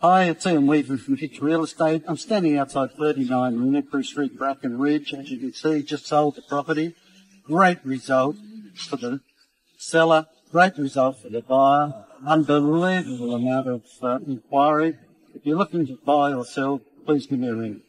Hi, it's Ian Weaving from Hicks Real Estate. I'm standing outside 39 Rinnicrew Street, Bracken Ridge. As you can see, just sold the property. Great result for the seller, great result for the buyer. Unbelievable amount of inquiry. If you're looking to buy or sell, please give me a ring.